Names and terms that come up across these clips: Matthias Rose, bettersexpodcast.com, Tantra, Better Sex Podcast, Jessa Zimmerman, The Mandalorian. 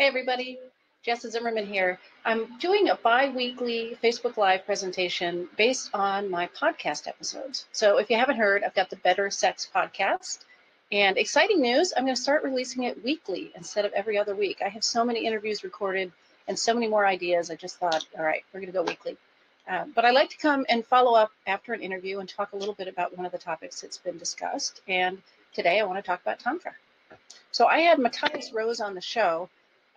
Hey everybody, Jessa Zimmerman here. I'm doing a bi-weekly Facebook Live presentation based on my podcast episodes. So if you haven't heard, I've got the Better Sex Podcast. And exciting news, I'm going to start releasing it weekly instead of every other week. I have so many interviews recorded and so many more ideas. I just thought, all right, we're going to go weekly. But I like to come and follow up after an interview and talk a little bit about one of the topics that's been discussed. And today I want to talk about Tantra. So I had Matthias Rose on the show.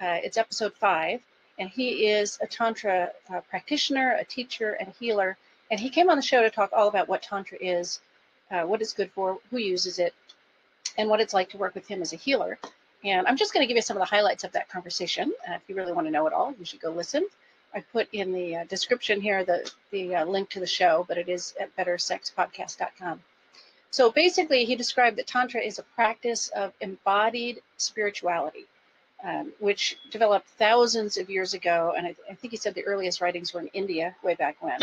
It's episode 5, and he is a Tantra practitioner, a teacher, and healer. And he came on the show to talk all about what Tantra is, what it's good for, who uses it, and what it's like to work with him as a healer. And I'm just going to give you some of the highlights of that conversation. If you really want to know it all, you should go listen. I put in the description here the link to the show, but it is at bettersexpodcast.com. So basically, he described that Tantra is a practice of embodied spirituality. Which developed thousands of years ago. And I think he said the earliest writings were in India way back when.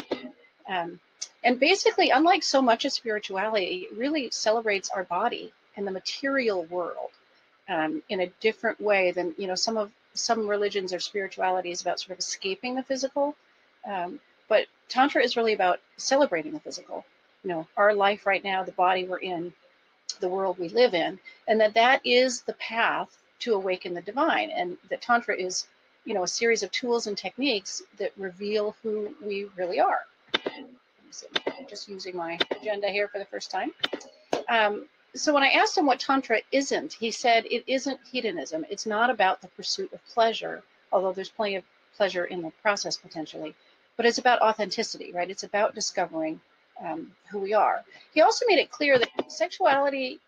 And basically, unlike so much of spirituality, it really celebrates our body and the material world in a different way than, you know, some religions or spirituality is about sort of escaping the physical. But Tantra is really about celebrating the physical, you know, our life right now, the body we're in, the world we live in, and that is the path to awaken the divine. And the Tantra is, you know, a series of tools and techniques that reveal who we really are. So I'm just using my agenda here for the first time. So when I asked him what Tantra isn't, he said it isn't hedonism. It's not about the pursuit of pleasure, although there's plenty of pleasure in the process potentially, but it's about authenticity, right? It's about discovering who we are. He also made it clear that sexuality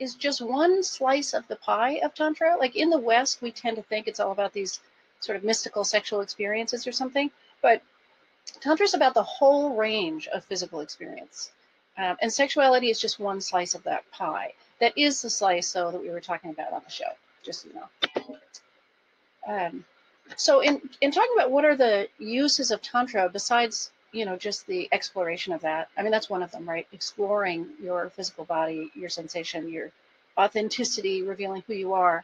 is just one slice of the pie of Tantra. Like in the West, we tend to think it's all about these sort of mystical sexual experiences or something, but Tantra is about the whole range of physical experience. And sexuality is just one slice of that pie. That is the slice, though, that we were talking about on the show, just so you know. So in talking about what are the uses of Tantra besides, you know, just the exploration of that. I mean, that's one of them, right? Exploring your physical body, your sensation, your authenticity, revealing who you are.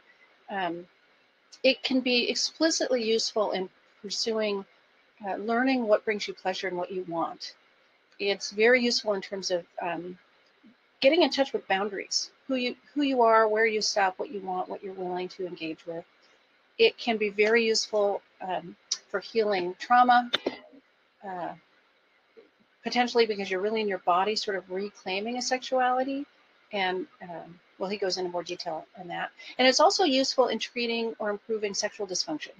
It can be explicitly useful in pursuing, learning what brings you pleasure and what you want. It's very useful in terms of getting in touch with boundaries, who you are, where you stop, what you want, what you're willing to engage with. It can be very useful for healing trauma, potentially because you're really in your body sort of reclaiming a sexuality. And, well, he goes into more detail on that. And it's also useful in treating or improving sexual dysfunction.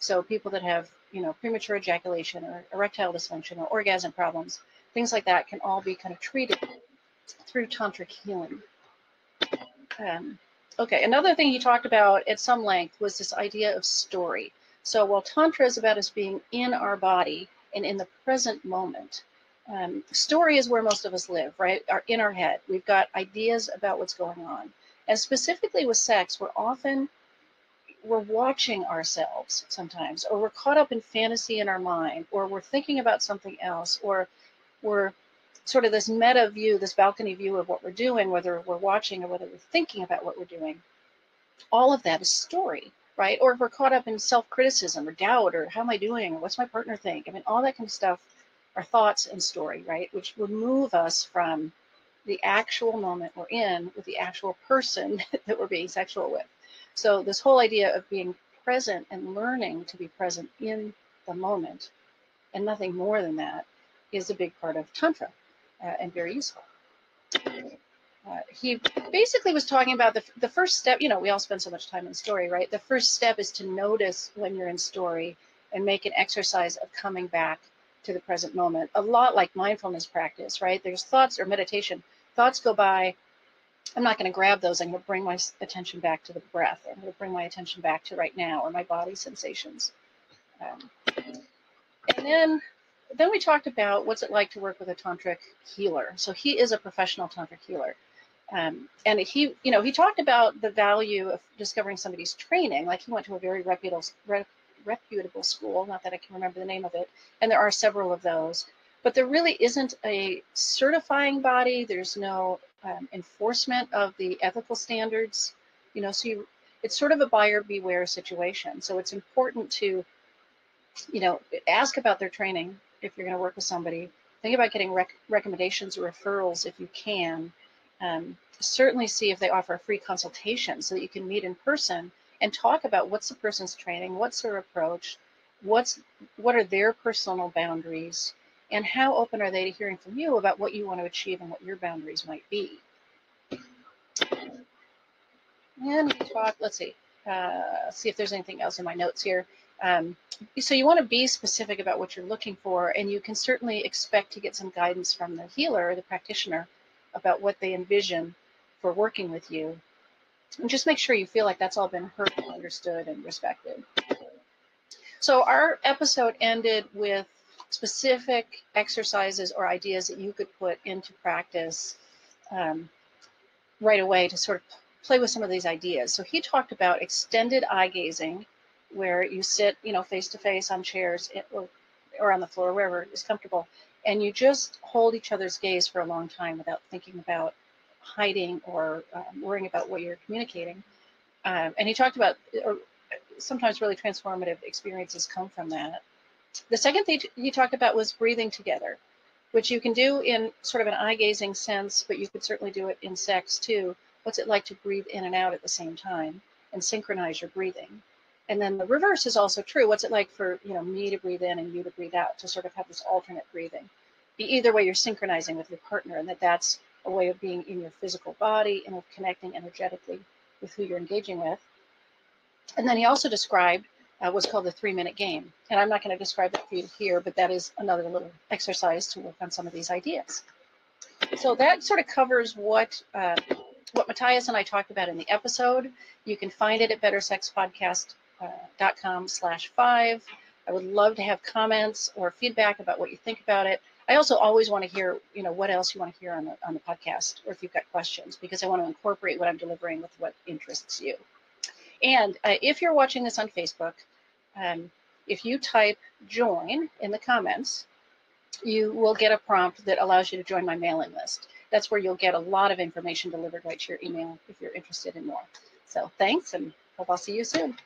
So people that have, you know, premature ejaculation or erectile dysfunction or orgasm problems, things like that can all be kind of treated through tantric healing. Okay, another thing he talked about at some length was this idea of story. So while Tantra is about us being in our body and in the present moment, story is where most of us live, right? In our head, we've got ideas about what's going on. And specifically with sex, we're watching ourselves sometimes, or we're caught up in fantasy in our mind, or we're thinking about something else, or we're sort of this meta view, this balcony view of what we're doing, whether we're watching or whether we're thinking about what we're doing. All of that is story. Right? Or if we're caught up in self-criticism or doubt or how am I doing? Or what's my partner think? I mean, all that kind of stuff are thoughts and story, right? Which remove us from the actual moment we're in with the actual person that we're being sexual with. So this whole idea of being present and learning to be present in the moment and nothing more than that is a big part of Tantra and very useful. He basically was talking about the first step, you know, we all spend so much time in story, right? The first step is to notice when you're in story and make an exercise of coming back to the present moment. A lot like mindfulness practice, right? There's thoughts or meditation. Thoughts go by. I'm not going to grab those. I'm going to bring my attention back to the breath. I'm going to bring my attention back to right now or my body sensations. And then we talked about what's it like to work with a tantric healer. So he is a professional tantric healer. And he, you know, he talked about the value of discovering somebody's training. Like he went to a very reputable school, not that I can remember the name of it. And there are several of those, but there really isn't a certifying body. There's no enforcement of the ethical standards, you know, so it's sort of a buyer beware situation. So it's important to, you know, ask about their training if you're going to work with somebody. Think about getting recommendations or referrals if you can. Certainly see if they offer a free consultation so that you can meet in person and talk about what's the person's training, what's their approach, what are their personal boundaries, and how open are they to hearing from you about what you want to achieve and what your boundaries might be. And we talk, let's see, see if there's anything else in my notes here. So you want to be specific about what you're looking for, and you can certainly expect to get some guidance from the healer or the practitioner about what they envision for working with you. And just make sure you feel like that's all been heard, understood, and respected. So our episode ended with specific exercises or ideas that you could put into practice right away to sort of play with some of these ideas. So he talked about extended eye gazing, where you sit, you know, face to face on chairs or on the floor, wherever is comfortable, and you just hold each other's gaze for a long time without thinking about hiding or worrying about what you're communicating. And he talked about, or sometimes really transformative experiences come from that. The second thing he talked about was breathing together, which you can do in sort of an eye gazing sense, but you could certainly do it in sex too. What's it like to breathe in and out at the same time and synchronize your breathing? And then the reverse is also true. What's it like for, you know, me to breathe in and you to breathe out, to sort of have this alternate breathing? Either way, you're synchronizing with your partner, and that's a way of being in your physical body and of connecting energetically with who you're engaging with. And then he also described what's called the 3-minute game. And I'm not going to describe that for you here, but that is another little exercise to work on some of these ideas. So that sort of covers what Matthias and I talked about in the episode. You can find it at Better Sex Podcast. .com/5. I would love to have comments or feedback about what you think about it. I also always want to hear, you know, what else you want to hear on the podcast, or if you've got questions, because I want to incorporate what I'm delivering with what interests you. And if you're watching this on Facebook, if you type join in the comments, you will get a prompt that allows you to join my mailing list. That's where you'll get a lot of information delivered right to your email if you're interested in more. So thanks, and hope I'll see you soon.